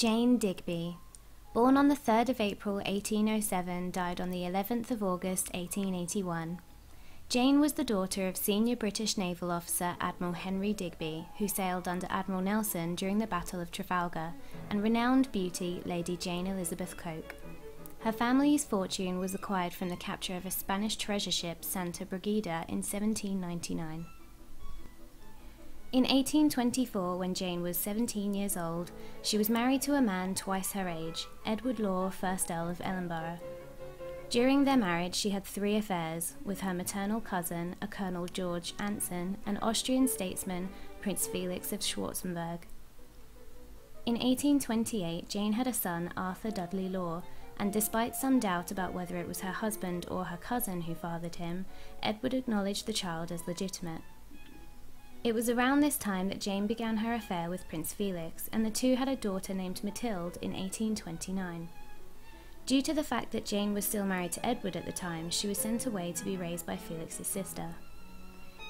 Jane Digby, born on the 3rd of April 1807, died on the 11th of August 1881. Jane was the daughter of senior British naval officer Admiral Henry Digby, who sailed under Admiral Nelson during the Battle of Trafalgar, and renowned beauty Lady Jane Elizabeth Coke. Her family's fortune was acquired from the capture of a Spanish treasure ship, Santa Brigida, in 1799. In 1824, when Jane was 17 years old, she was married to a man twice her age, Edward Law, 1st Earl of Ellenborough. During their marriage, she had three affairs, with her maternal cousin, a Colonel George Anson, and Austrian statesman, Prince Felix of Schwarzenberg. In 1828, Jane had a son, Arthur Dudley Law, and despite some doubt about whether it was her husband or her cousin who fathered him, Edward acknowledged the child as legitimate. It was around this time that Jane began her affair with Prince Felix, and the two had a daughter named Matilde in 1829. Due to the fact that Jane was still married to Edward at the time, she was sent away to be raised by Felix's sister.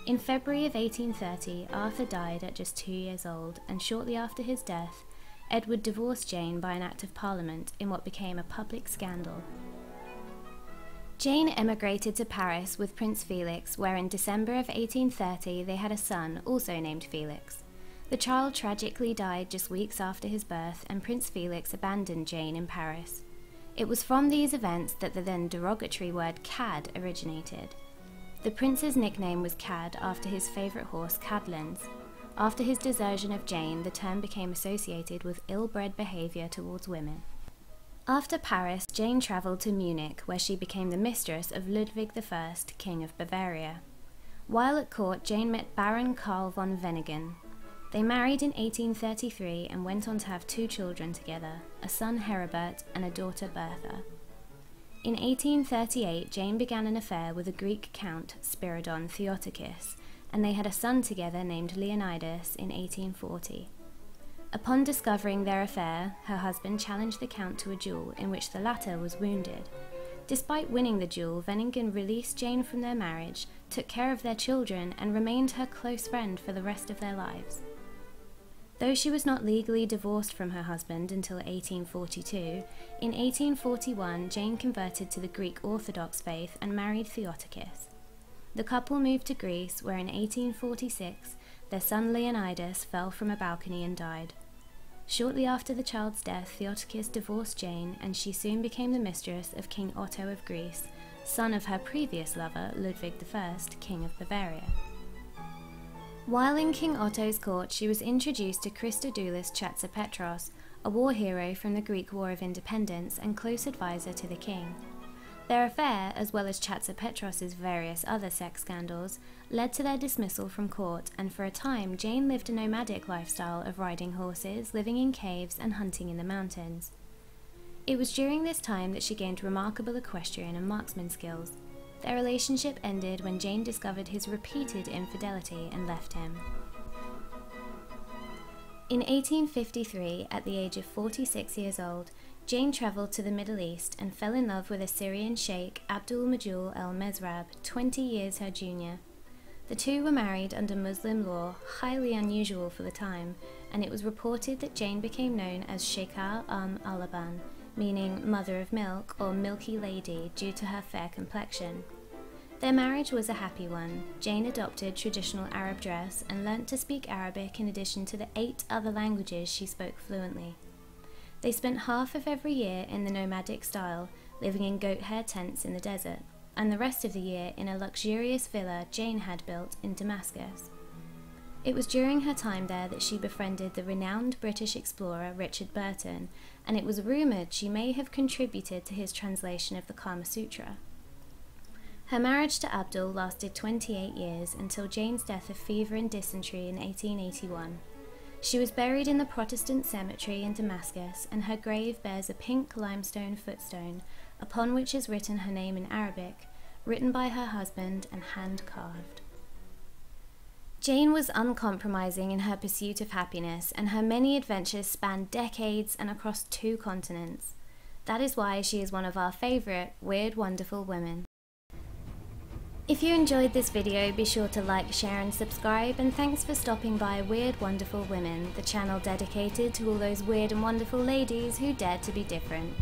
In February of 1830, Arthur died at just 2 years old, and shortly after his death, Edward divorced Jane by an Act of Parliament in what became a public scandal. Jane emigrated to Paris with Prince Felix, where in December of 1830 they had a son, also named Felix. The child tragically died just weeks after his birth, and Prince Felix abandoned Jane in Paris. It was from these events that the then derogatory word cad originated. The prince's nickname was Cad after his favourite horse, Cadlins. After his desertion of Jane, the term became associated with ill-bred behaviour towards women. After Paris, Jane travelled to Munich, where she became the mistress of Ludwig I, King of Bavaria. While at court, Jane met Baron Karl von Wenigen. They married in 1833 and went on to have two children together, a son Heribert and a daughter Bertha. In 1838, Jane began an affair with a Greek count, Spyridon Theotokis, and they had a son together named Leonidas in 1840. Upon discovering their affair, her husband challenged the count to a duel in which the latter was wounded. Despite winning the duel, Wenigen released Jane from their marriage, took care of their children, and remained her close friend for the rest of their lives. Though she was not legally divorced from her husband until 1842, in 1841 Jane converted to the Greek Orthodox faith and married Theotokis. The couple moved to Greece, where in 1846 their son Leonidas fell from a balcony and died. Shortly after the child's death, Theotokis divorced Jane, and she soon became the mistress of King Otto of Greece, son of her previous lover, Ludwig I, King of Bavaria. While in King Otto's court, she was introduced to Christodoulos Hatzipetros, a war hero from the Greek War of Independence and close advisor to the king. Their affair, as well as Hatzipetros' various other sex scandals, led to their dismissal from court, and for a time Jane lived a nomadic lifestyle of riding horses, living in caves and hunting in the mountains. It was during this time that she gained remarkable equestrian and marksman skills. Their relationship ended when Jane discovered his repeated infidelity and left him. In 1853, at the age of 46 years old, Jane travelled to the Middle East and fell in love with a Syrian sheikh, Abdul Majul el-Mezrab, 20 years her junior. The two were married under Muslim law, highly unusual for the time, and it was reported that Jane became known as Sheikha Umm al-Alaban, meaning mother of milk or milky lady, due to her fair complexion. Their marriage was a happy one. Jane adopted traditional Arab dress and learnt to speak Arabic in addition to the 8 other languages she spoke fluently. They spent half of every year in the nomadic style, living in goat hair tents in the desert, and the rest of the year in a luxurious villa Jane had built in Damascus. It was during her time there that she befriended the renowned British explorer Richard Burton, and it was rumoured she may have contributed to his translation of the Kama Sutra. Her marriage to Abdul lasted 28 years until Jane's death of fever and dysentery in 1881. She was buried in the Protestant cemetery in Damascus, and her grave bears a pink limestone footstone, upon which is written her name in Arabic, written by her husband and hand-carved. Jane was uncompromising in her pursuit of happiness, and her many adventures spanned decades and across 2 continents. That is why she is one of our favourite Weird Wonderful Women. If you enjoyed this video, be sure to like, share and subscribe, and thanks for stopping by Weird Wonderful Women, the channel dedicated to all those weird and wonderful ladies who dare to be different.